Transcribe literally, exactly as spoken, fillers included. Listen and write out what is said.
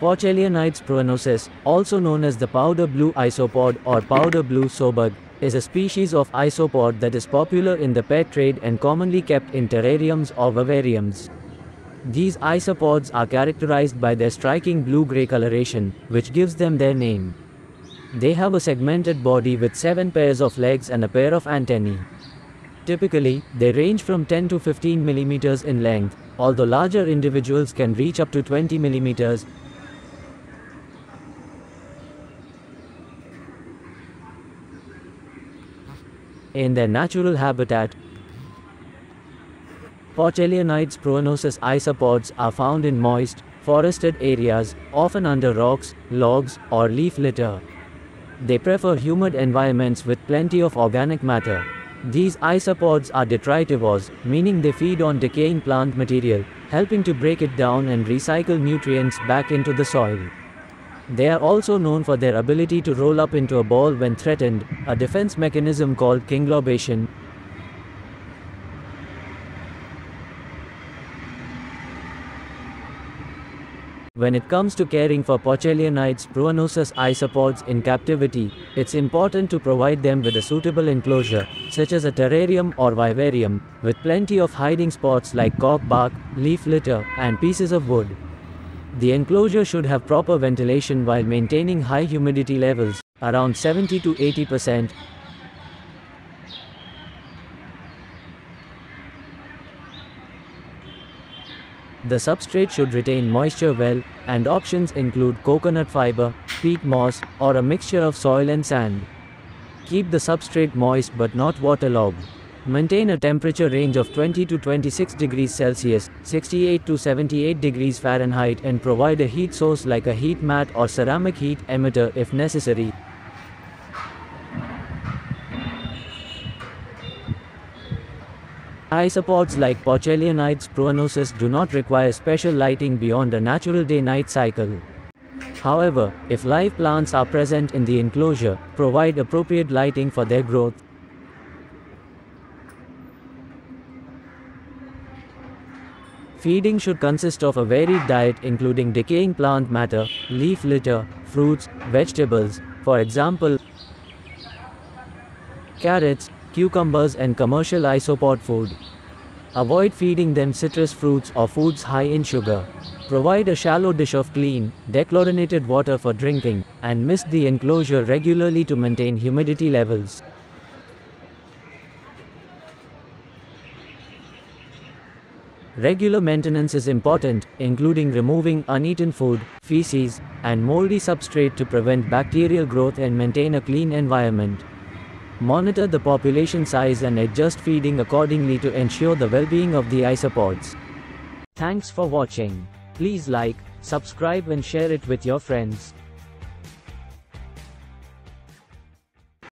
Porcellionides pruinosus, also known as the powder blue isopod or powder blue sobug, is a species of isopod that is popular in the pet trade and commonly kept in terrariums or vivariums. These isopods are characterized by their striking blue-gray coloration, which gives them their name. They have a segmented body with seven pairs of legs and a pair of antennae. Typically, they range from ten to fifteen millimeters in length, although larger individuals can reach up to twenty millimeters. In their natural habitat, Porcellionides pruinosus isopods are found in moist, forested areas, often under rocks, logs, or leaf litter. They prefer humid environments with plenty of organic matter. These isopods are detritivores, meaning they feed on decaying plant material, helping to break it down and recycle nutrients back into the soil. They are also known for their ability to roll up into a ball when threatened, a defense mechanism called kinglobation. When it comes to caring for Porcellionides pruinosus isopods in captivity, it's important to provide them with a suitable enclosure, such as a terrarium or vivarium, with plenty of hiding spots like cork bark, leaf litter, and pieces of wood. The enclosure should have proper ventilation while maintaining high humidity levels, around seventy to eighty percent. The substrate should retain moisture well, and options include coconut fiber, peat moss, or a mixture of soil and sand. Keep the substrate moist but not waterlogged. Maintain a temperature range of twenty to twenty-six degrees Celsius, sixty-eight to seventy-eight degrees Fahrenheit, and provide a heat source like a heat mat or ceramic heat emitter if necessary. Isopods like Porcellionides pruinosus do not require special lighting beyond a natural day-night cycle. However, if live plants are present in the enclosure, provide appropriate lighting for their growth. Feeding should consist of a varied diet including decaying plant matter, leaf litter, fruits, vegetables, for example, carrots, cucumbers, and commercial isopod food. Avoid feeding them citrus fruits or foods high in sugar. Provide a shallow dish of clean, dechlorinated water for drinking, and mist the enclosure regularly to maintain humidity levels. Regular maintenance is important, including removing uneaten food, feces, and moldy substrate to prevent bacterial growth and maintain a clean environment. Monitor the population size and adjust feeding accordingly to ensure the well-being of the isopods. Thanks for watching. Please like, subscribe, and share it with your friends.